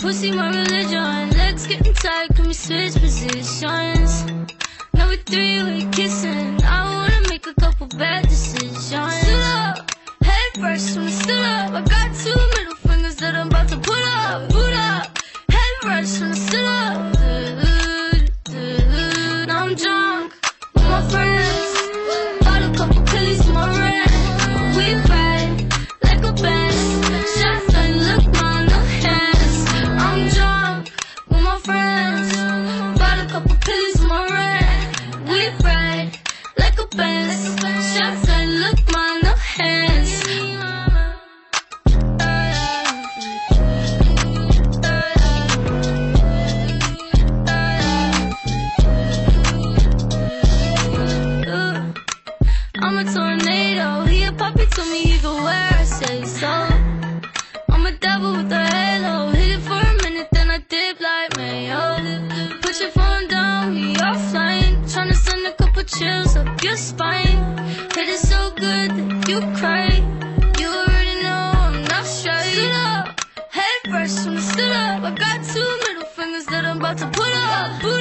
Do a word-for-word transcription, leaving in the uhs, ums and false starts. Pussy, pussy, my religion. Legs getting tight, can we switch positions? Now we're three-way kissing. I wanna make a couple bad decisions. Still up, head first, I'm still up. I got two middle fingers that I'm about to put up. Boot up, head first, I'm still up. Dude, dude, now I'm drunk with my friends. Bought a couple pillies in my rent. We ride like a band. Shots and look on the hands. I'm drunk with my friends. Bought a couple pillies in my rent. We ride like a band. Shots and look on the hands. I'm a tornado, he a puppy to me even where I say so. I'm a devil with a halo, hit it for a minute then I dip like mayo. Put your phone down, we offline, tryna send a couple chills up your spine. Hit it so good that you cry, you already know I'm not straight. Stood up, head rush, I'm stood up, I got two middle fingers that I'm about to put up.